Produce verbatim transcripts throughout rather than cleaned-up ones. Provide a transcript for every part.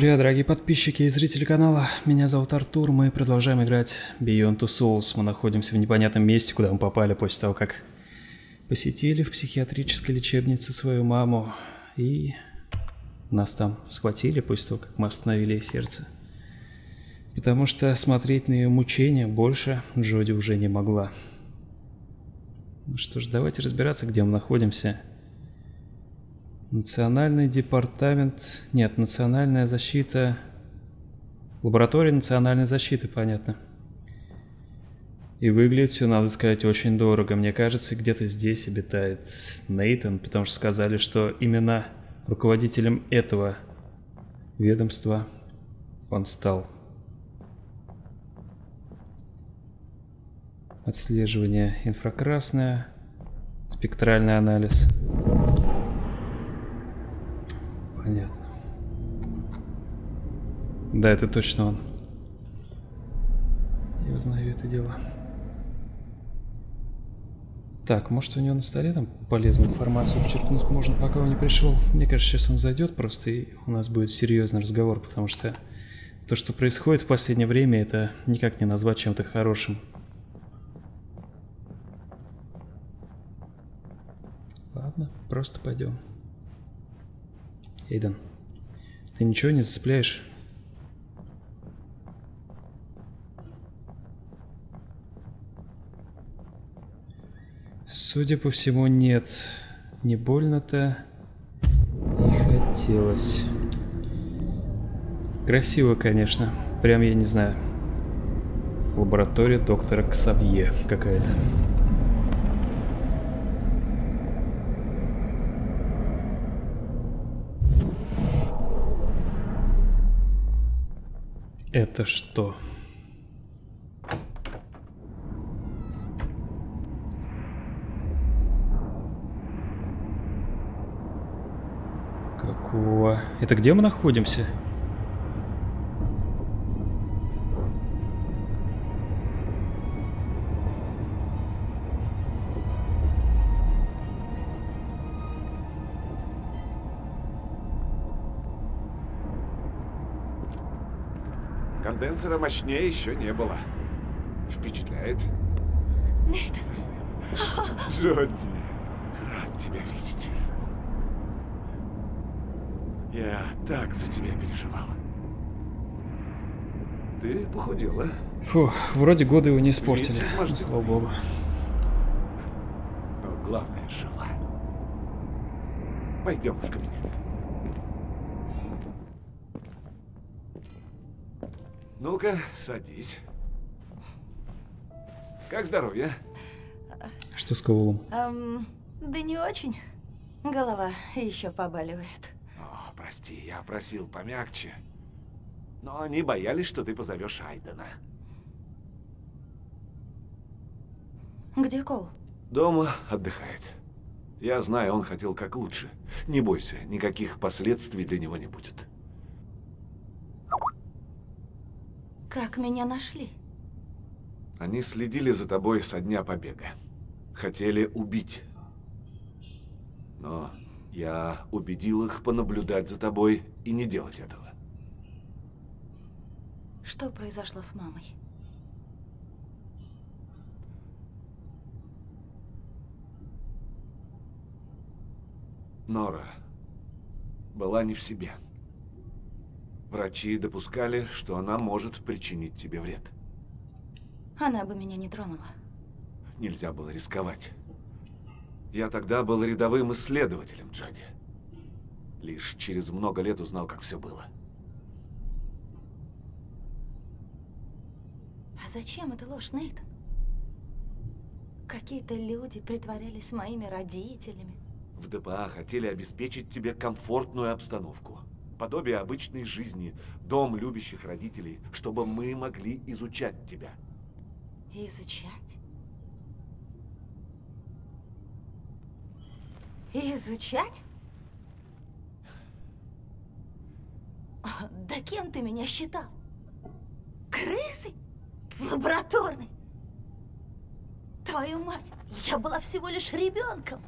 Привет, дорогие подписчики и зрители канала, меня зовут Артур, мы продолжаем играть Beyond Two Souls. Мы находимся в непонятном месте, куда мы попали после того, как посетили в психиатрической лечебнице свою маму, и нас там схватили после того, как мы остановили ей сердце. Потому что смотреть на ее мучения больше Джоди уже не могла. Ну что ж, давайте разбираться, где мы находимся. Национальный департамент... Нет, национальная защита... Лаборатория национальной защиты, понятно. И выглядит все, надо сказать, очень дорого. Мне кажется, где-то здесь обитает Нейтан, потому что сказали, что именно руководителем этого ведомства он стал. Отслеживание инфракрасное, спектральный анализ. Понятно. Да, это точно он. Я узнаю это дело. Так, может, у него на столе там полезную информацию вычеркнуть можно, пока он не пришел. Мне кажется, сейчас он зайдет просто, и у нас будет серьезный разговор, потому что то, что происходит в последнее время, это никак не назвать чем-то хорошим. Ладно, просто пойдем. Эйден, ты ничего не зацепляешь? Судя по всему, нет. Не больно-то не хотелось. Красиво, конечно. Прям, я не знаю. Лаборатория доктора Ксавье какая-то. Это что? Какого? Это где мы находимся? Конденсора мощнее еще не было. Впечатляет. Нейтан. Джоди, рад тебя видеть. Я так за тебя переживал. Ты похудела. Фу, вроде годы его не испортили. Видите, слава богу. Но главное, жива. Пойдем в кабинет. Ну-ка, садись. Как здоровье? Что с Коулом? Эм, да не очень. Голова еще побаливает. О, прости, я просил помягче. Но они боялись, что ты позовешь Эйдена. Где Коул? Дома отдыхает. Я знаю, он хотел как лучше. Не бойся, никаких последствий для него не будет. Как меня нашли? Они следили за тобой со дня побега. Хотели убить. Но я убедил их понаблюдать за тобой и не делать этого. Что произошло с мамой? Нора была не в себе. Врачи допускали, что она может причинить тебе вред. Она бы меня не тронула. Нельзя было рисковать. Я тогда был рядовым исследователем, Джоди. Лишь через много лет узнал, как все было. А зачем эта ложь, Нейтан? Какие-то люди притворялись моими родителями. В ДПА хотели обеспечить тебе комфортную обстановку. Подобие обычной жизни, дом любящих родителей, чтобы мы могли изучать тебя. Изучать? Изучать? Да кем ты меня считал? Крысой? Лабораторной? Твою мать, я была всего лишь ребенком.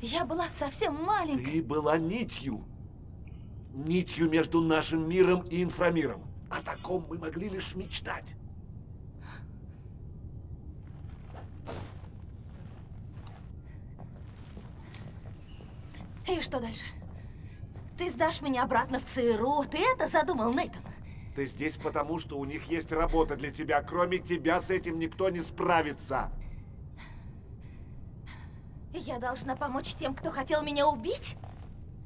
Я была совсем маленькой. Ты была нитью. нитью между нашим миром и инфрамиром. О таком мы могли лишь мечтать. И что дальше? Ты сдашь меня обратно в ЦРУ? Ты это задумал, Нейтан? Ты здесь потому, что у них есть работа для тебя. Кроме тебя с этим никто не справится. Я должна помочь тем, кто хотел меня убить?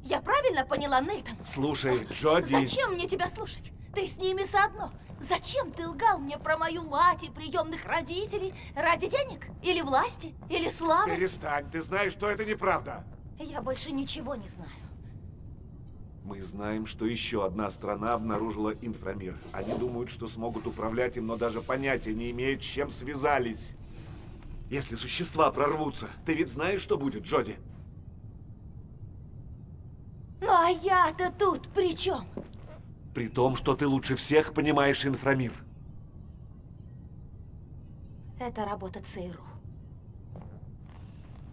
Я правильно поняла, Нейтан? Слушай, Джоди... Зачем мне тебя слушать? Ты с ними соодно. Зачем ты лгал мне про мою мать и приемных родителей? Ради денег? Или власти? Или славы? Перестань, ты знаешь, что это неправда. Я больше ничего не знаю. Мы знаем, что еще одна страна обнаружила инфрамир. Они думают, что смогут управлять им, но даже понятия не имеют, с чем связались. Если существа прорвутся, ты ведь знаешь, что будет, Джоди? Ну а я-то тут при чем? При том, что ты лучше всех понимаешь инфрамир. Это работа ЦРУ.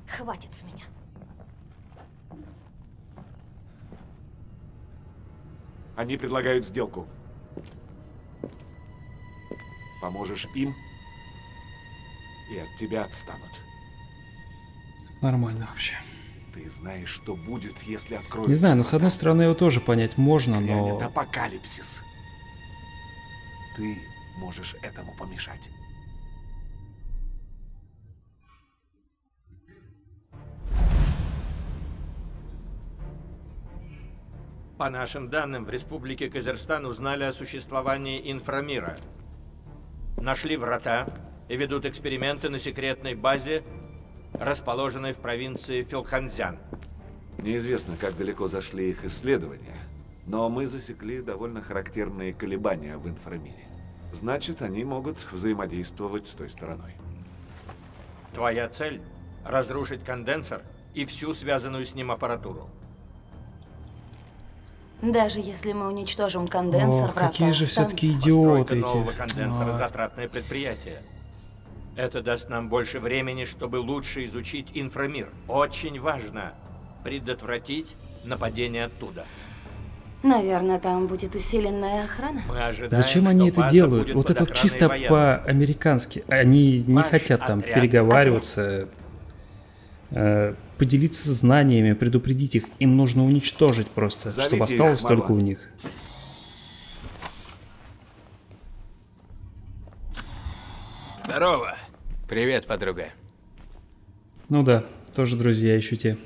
Хватит с меня. Они предлагают сделку. Поможешь им, и от тебя отстанут. Нормально вообще. Ты знаешь, что будет, если откроешь... Не знаю, но с одной стороны его тоже понять можно, но... Это апокалипсис. Ты можешь этому помешать. По нашим данным, в Республике Казахстан узнали о существовании инфрамира. Нашли врата и ведут эксперименты на секретной базе, расположенной в провинции Филханзян. Неизвестно, как далеко зашли их исследования, но мы засекли довольно характерные колебания в инфрамире. Значит, они могут взаимодействовать с той стороной. Твоя цель – разрушить конденсор и всю связанную с ним аппаратуру. Даже если мы уничтожим конденсор, врата останутся. Какие же все-таки идиоты эти. Постройка нового конденсора — затратное предприятие. Это даст нам больше времени, чтобы лучше изучить инфрамир. Очень важно предотвратить нападение оттуда. Наверное, там будет усиленная охрана. Мы ожидаем, зачем они это делают? Вот это чисто по-американски. Они не Ваш хотят там отряд. переговариваться. Отряд. Поделиться знаниями, предупредить их. Им нужно уничтожить просто, Зовите чтобы осталось их, только у них. Здорово. Привет, подруга. Ну да, тоже друзья еще те.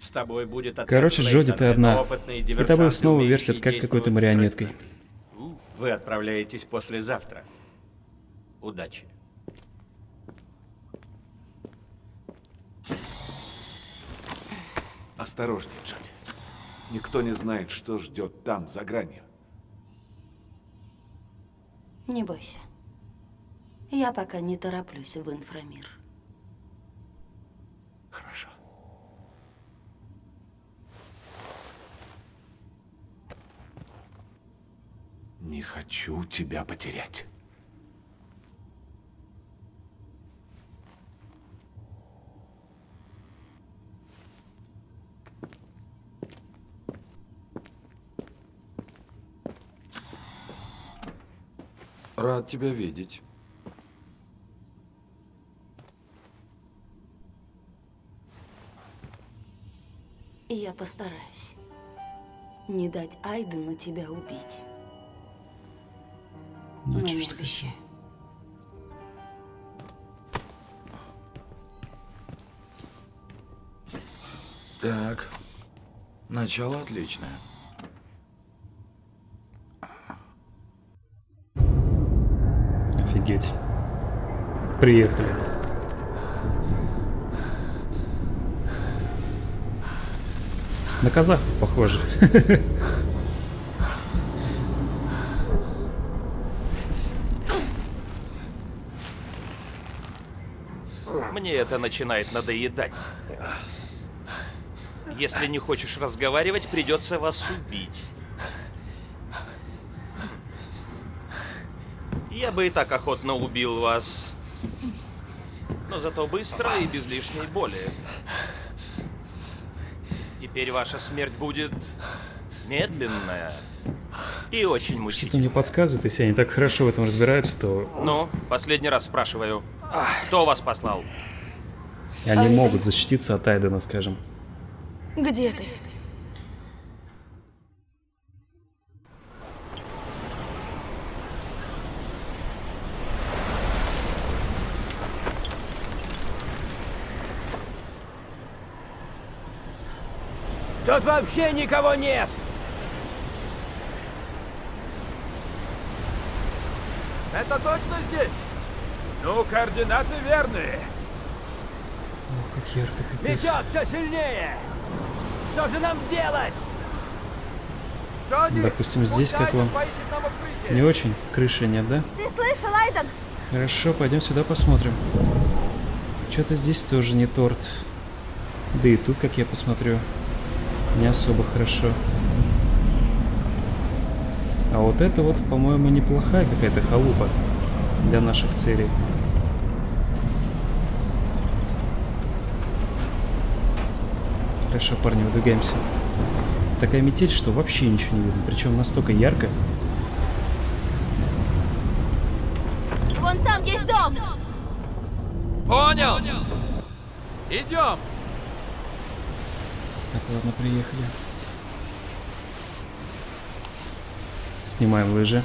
С тобой будет ответ. Короче, Джоди, ты одна. И тобой снова вертят, как какой-то марионеткой. Вы отправляетесь послезавтра. Удачи. Осторожней, Джоди. Никто не знает, что ждет там, за гранью. Не бойся. Я пока не тороплюсь в инфрамир. Хорошо. Не хочу тебя потерять. Рад тебя видеть. Я постараюсь не дать Эйдену тебя убить. Ну, не обещай. Так, начало отличное. Офигеть. Приехали. На казахов похоже. Мне это начинает надоедать. Если не хочешь разговаривать, придется вас убить. Я бы и так охотно убил вас, но зато быстро и без лишней боли. Теперь ваша смерть будет медленная и очень мучительная. Что-то мне подсказывает, если они так хорошо в этом разбираются, то... Ну, последний раз спрашиваю, кто вас послал? Они а могут защититься от Тайдена, скажем. Где ты? Тут вообще никого нет! Это точно здесь? Ну, координаты верные. О, как ярко, пипец. Летёт все сильнее! Что же нам делать? Джоди, допустим, здесь как вам? Не очень? Крыши нет, да? Ты слышал, Эйден? Хорошо, пойдем сюда посмотрим. Что-то здесь тоже не торт. Да и тут, как я посмотрю, не особо хорошо. А вот это вот, по-моему, неплохая какая-то халупа для наших целей. Хорошо, парни, выдвигаемся. Такая метель, что вообще ничего не видно, причем настолько ярко. Вон там есть дом! Понял! Понял. Идем! Так, ладно, приехали. Снимаем лыжи.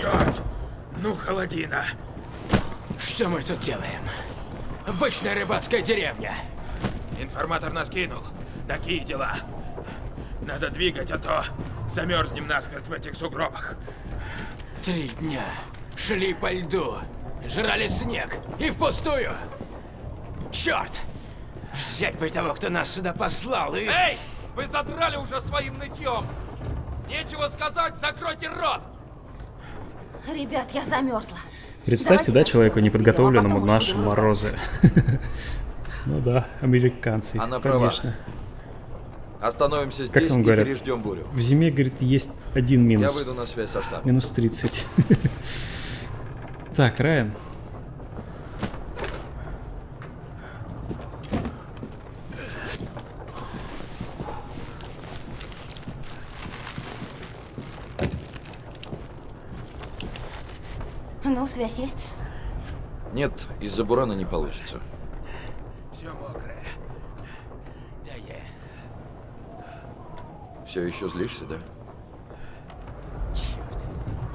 Черт! Ну, холодина! Что мы тут делаем? Обычная рыбацкая деревня. Информатор нас кинул. Такие дела. Надо двигать, а то замерзнем насмерть в этих сугробах. Три дня шли по льду, жрали снег и впустую. Черт! Взять бы того, кто нас сюда послал и... Эй! Вы задрали уже своим нытьем! Нечего сказать, закройте рот! Ребят, я замерзла. Представьте, да, человеку неподготовленному наши морозы. Ну да, американцы, она конечно. Права. Остановимся здесь, как он и говорит, переждем бурю. В зиме, говорит, есть один минус. Я выйду на связь со штабом. Минус тридцать. Так, Райан. Ну, связь есть? Нет, из-за бурана не получится. Все мокрое. Да я. Все еще злишься, да? Черт,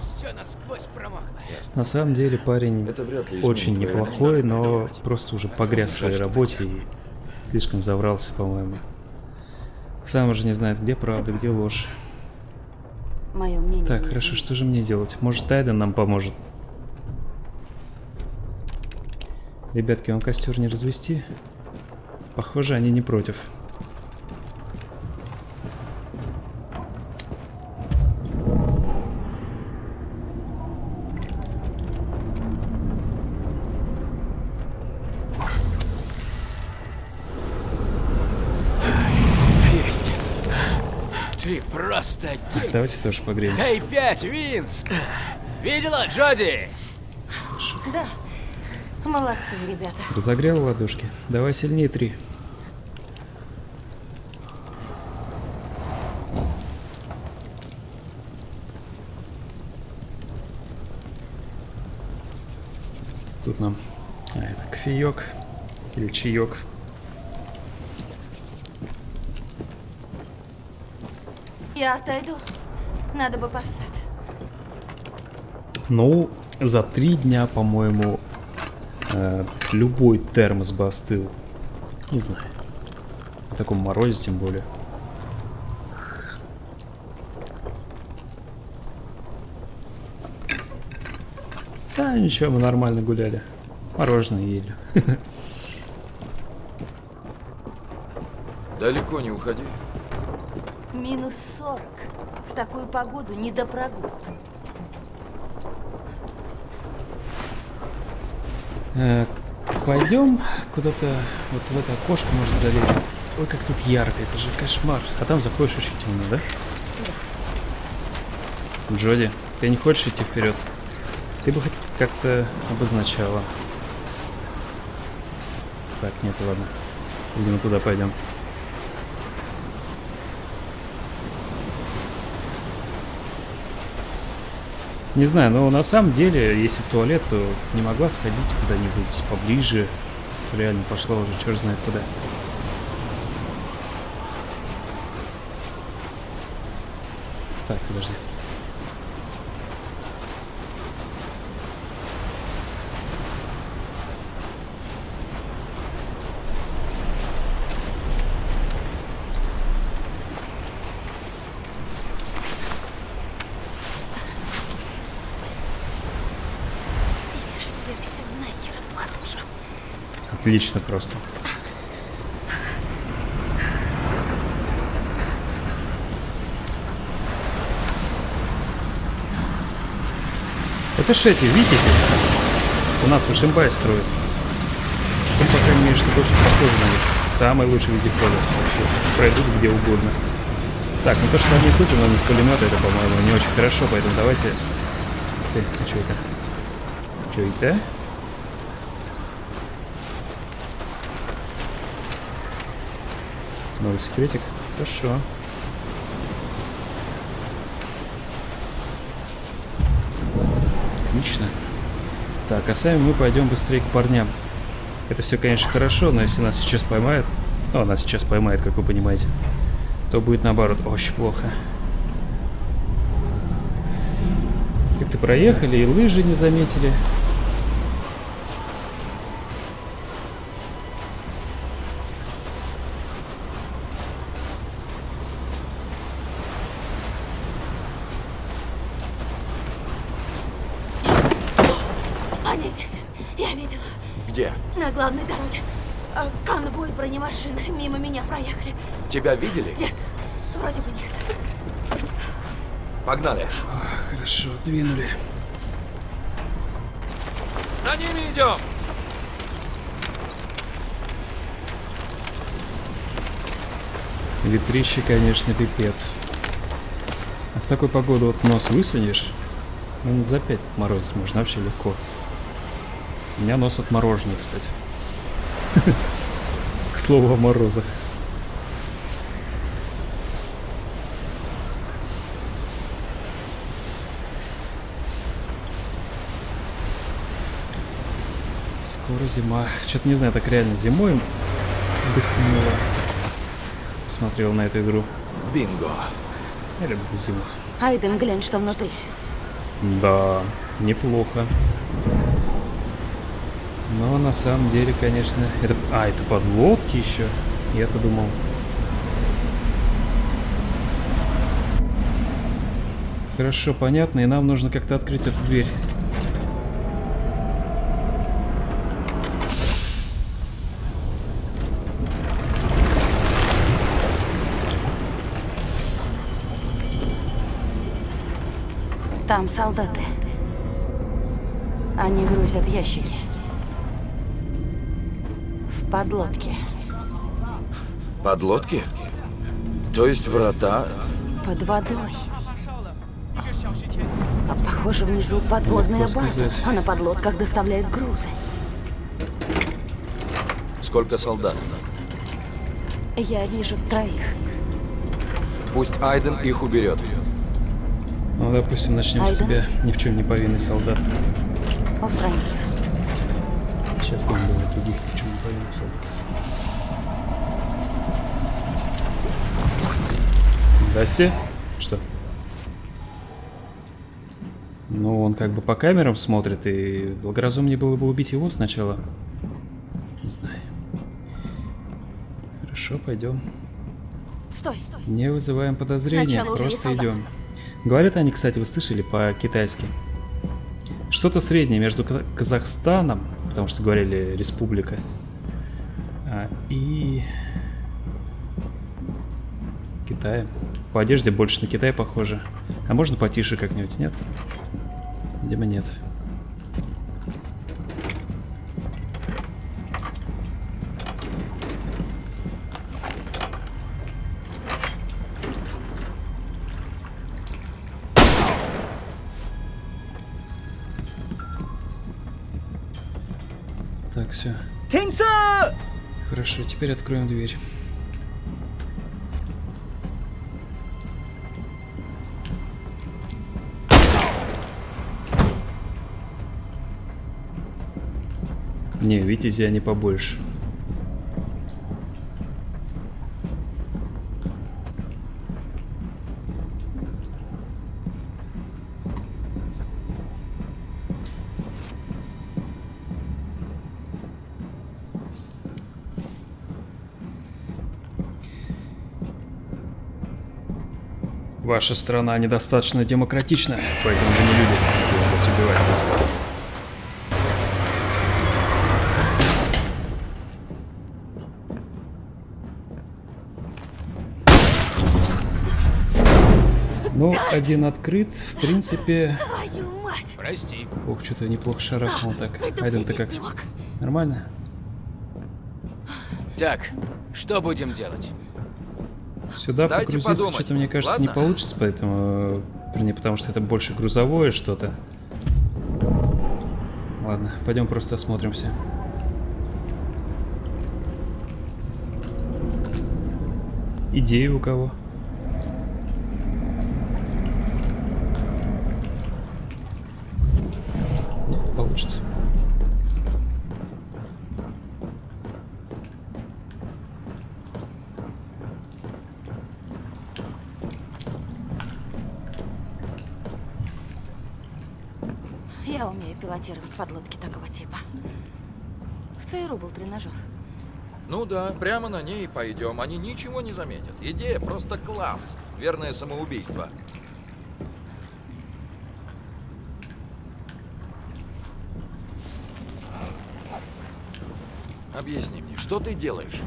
все насквозь промокло. На самом деле парень это вряд ли очень неплохой, но просто уже погряз в своей работе и слишком заврался, по-моему. Сам уже не знает, где правда, где ложь. Мое мнение. Так, хорошо, что же мне делать? Может, Тайден нам поможет? Ребятки, вам костер не развести? Похоже, они не против. Есть. Ты просто... Так, давайте тоже погреемся. Дай пять, Винс! Видела, Джоди? Да. Молодцы, ребята. Разогрел ладошки. Давай сильнее, три. Тут нам... А, это кофеек. Или чаек. Я отойду. Надо бы поссать. Ну, за три дня, по-моему... Любой термос бы остыл. Не знаю. В таком морозе тем более. Да, ничего, мы нормально гуляли. Мороженое ели. Далеко не уходи. Минус сорок. В такую погоду не до прогулок. пойдем куда-то вот в это окошко, может, залезть. Ой, как тут ярко, это же кошмар. А там заходишь очень темно, да? Джоди, ты не хочешь идти вперед? Ты бы хоть как-то обозначала. Так, нет, ладно. Видимо, туда пойдем. Не знаю, но на самом деле, если в туалет, то не могла сходить куда-нибудь поближе. Реально пошла уже черт знает куда. Так, подожди. Отлично просто. Это ж эти, видите? У нас в Шимбае строят. Ну, по крайней мере, что-то очень похоже на них. Самый лучший вездеходы вообще. Пройдут где угодно. Так, ну то, что они тут, но у них пулеметы, это, по-моему, не очень хорошо, поэтому давайте... Ты, а что это? Что это? Новый секретик. Хорошо. Отлично. Так, а сами мы пойдем быстрее к парням. Это все, конечно, хорошо, но если нас сейчас поймают... О, нас сейчас поймают, как вы понимаете. То будет, наоборот, очень плохо. Как-то проехали, и лыжи не заметили. Машины мимо меня проехали. Тебя видели? Нет, вроде бы нет. Погнали. О, хорошо, двинули. За ними идем. Ветрище, конечно, пипец. А в такую погоду вот нос высунешь, ну за пять отморозить можно вообще легко. У меня нос отмороженный, кстати. К слову о морозах. Скоро зима. Что-то не знаю, так реально зимой дыхнуло. Смотрел на эту игру. Бинго. Я люблю зиму. Эйден, глянь, что внутри. Да, неплохо. Но на самом деле, конечно, это... А, это подлодки еще? Я-то думал. Хорошо, понятно, и нам нужно как-то открыть эту дверь. Там солдаты. Они грузят ящики. Подлодки. Подлодки? То есть врата? Под водой. А, похоже, внизу подводная база, а на подлодках доставляют грузы. Сколько солдат? Я вижу троих. Пусть Эйден их уберет. Ну, допустим, начнем Эйден? С себя. Ни в чем не повинный солдат. Устранить. Сейчас будем думать других, почему повинных солдатов. Здрасте. Что? Ну, он как бы по камерам смотрит, и благоразумнее было бы убить его сначала. Не знаю. Хорошо, пойдем. Стой, стой. Не вызываем подозрения, сначала просто идем. Говорят они, кстати, вы слышали по-китайски. Что-то среднее между Казахстаном, потому что говорили республика, а, и Китаем. По одежде больше на Китай похоже. А можно потише как-нибудь, нет? Видимо, нет. все. Хорошо, теперь откроем дверь. Не, витязи они побольше. Ваша страна недостаточно демократична, поэтому вы не любите, кто вас убивает. Ну, один открыт, в принципе... Прости. Ох, что-то неплохо шарахнул так. Эйден, ты как? Нормально? Так, что будем делать? Сюда дайте погрузиться подумать. Что-то, мне кажется, ладно? Не получится, поэтому... Потому что это больше грузовое что-то. Ладно, пойдем просто осмотримся. Идеи у кого? Нет, получится. Я умею пилотировать подлодки такого типа. В ЦРУ был тренажер. Ну да, прямо на ней и пойдем. Они ничего не заметят. Идея просто класс. Верное самоубийство. Объясни мне, что ты делаешь?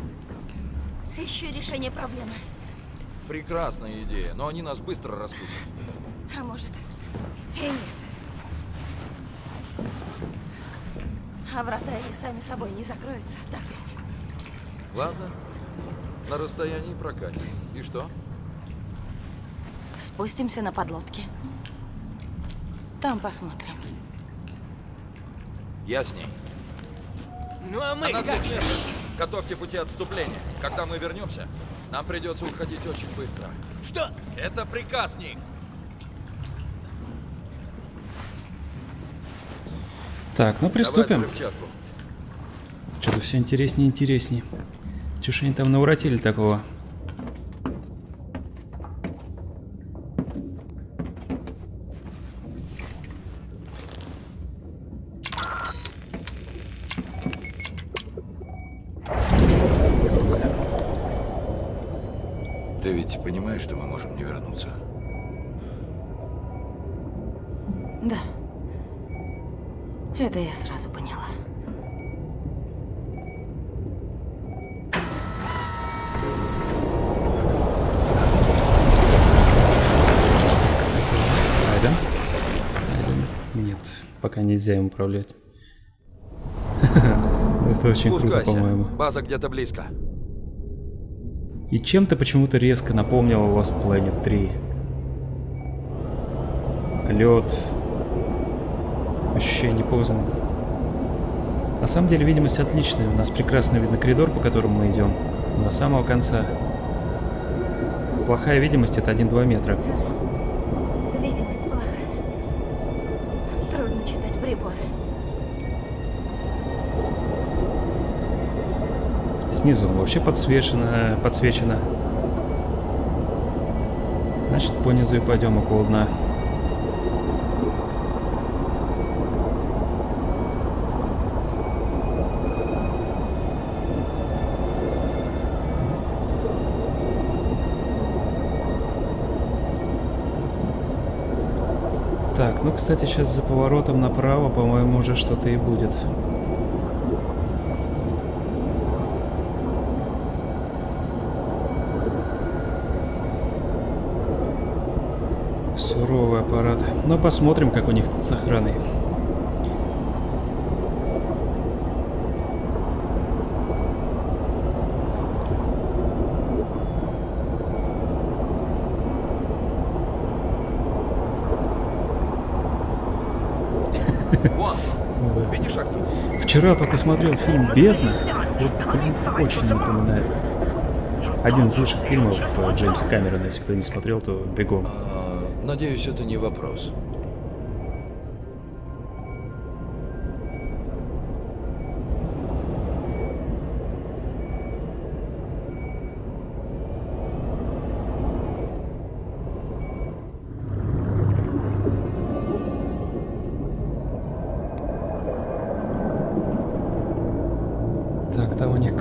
Ищу решение проблемы. Прекрасная идея, но они нас быстро распустят. А может, и нет. А врата эти сами собой не закроются, так ведь? Ладно. На расстоянии прокатим. И что? Спустимся на подлодке. Там посмотрим. Я с ней. Ну а мы как? Готовьте пути отступления. Когда мы вернемся, нам придется уходить очень быстро. Что? Это приказ, Ник. Так, ну приступим. Что-то все интереснее и интереснее. Чего ж они там наворотили такого? Ты ведь понимаешь, что мы можем не вернуться? Да. Это я сразу поняла. Айден? Айден? Нет, пока нельзя им управлять. Это очень круто, по-моему. База где-то близко. И чем-то почему-то резко напомнила вас Планет три. Лед. Ощущение поздно. На самом деле видимость отличная. У нас прекрасно видно коридор, по которому мы идем. До самого конца. Плохая видимость — это один-два метра. Видимость плохая. Трудно читать приборы. Снизу вообще подсвечено. подсвечено. Значит, понизу и пойдем около дна. Так, ну, кстати, сейчас за поворотом направо, по-моему, уже что-то и будет. Суровый аппарат. Но посмотрим, как у них тут с охраной. Вчера только смотрел фильм «Бездна». Вот, очень напоминает. Один из лучших фильмов Джеймса Кэмерона. Если кто не смотрел, то бегом. Надеюсь, это не вопрос.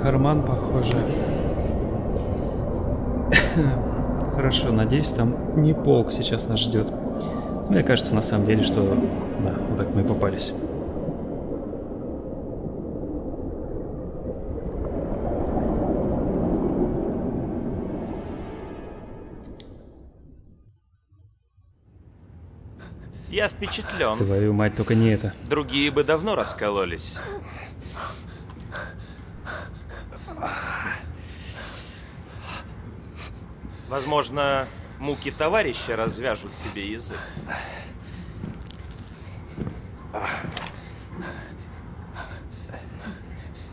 Карман, похоже. Хорошо, надеюсь, там не полк сейчас нас ждет. Мне кажется, на самом деле, что да, вот так мы и попались. Я впечатлен. Твою мать, только не это. Другие бы давно раскололись. Возможно, муки товарища развяжут тебе язык.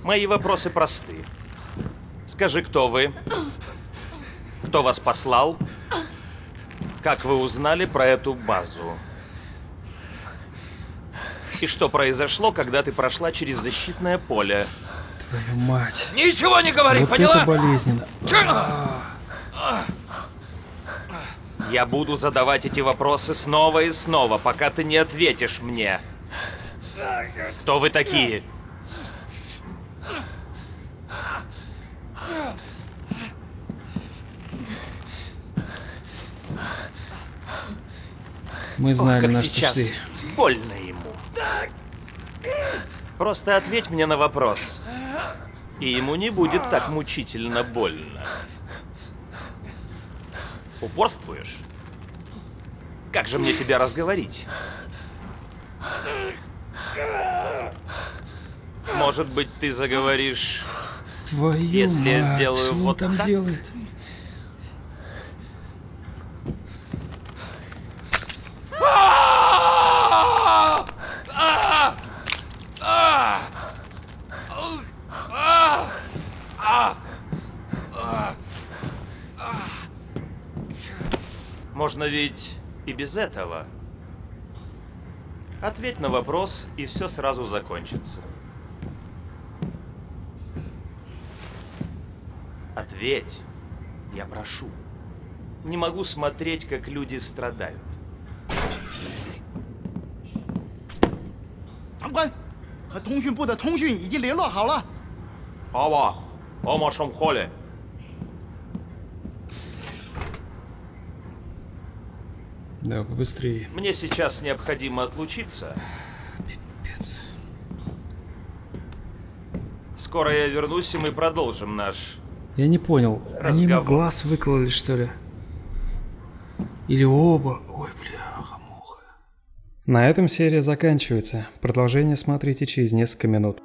Мои вопросы просты. Скажи, кто вы? Кто вас послал? Как вы узнали про эту базу? И что произошло, когда ты прошла через защитное поле? Твою мать. Ничего не говори, вот поняла? Это болезненно. Я буду задавать эти вопросы снова и снова, пока ты не ответишь мне. Кто вы такие? Мы знали, на что шли. Больно ему. Просто ответь мне на вопрос. И ему не будет так мучительно больно. Упорствуешь? Как же мне тебя разговорить? Может быть, ты заговоришь, твою если мать, я сделаю что вот там так? Делает? Можно ведь и без этого. Ответь на вопрос, и все сразу закончится. Ответь, я прошу. Не могу смотреть, как люди страдают. Ава, ома шамхоле. Да, побыстрее. Мне сейчас необходимо отлучиться. Пипец. Скоро я вернусь, и мы продолжим наш. Я не понял. Разговор. Они глаз выкололи, что ли? Или оба? Ой, бляха-муха. На этом серия заканчивается. Продолжение смотрите через несколько минут.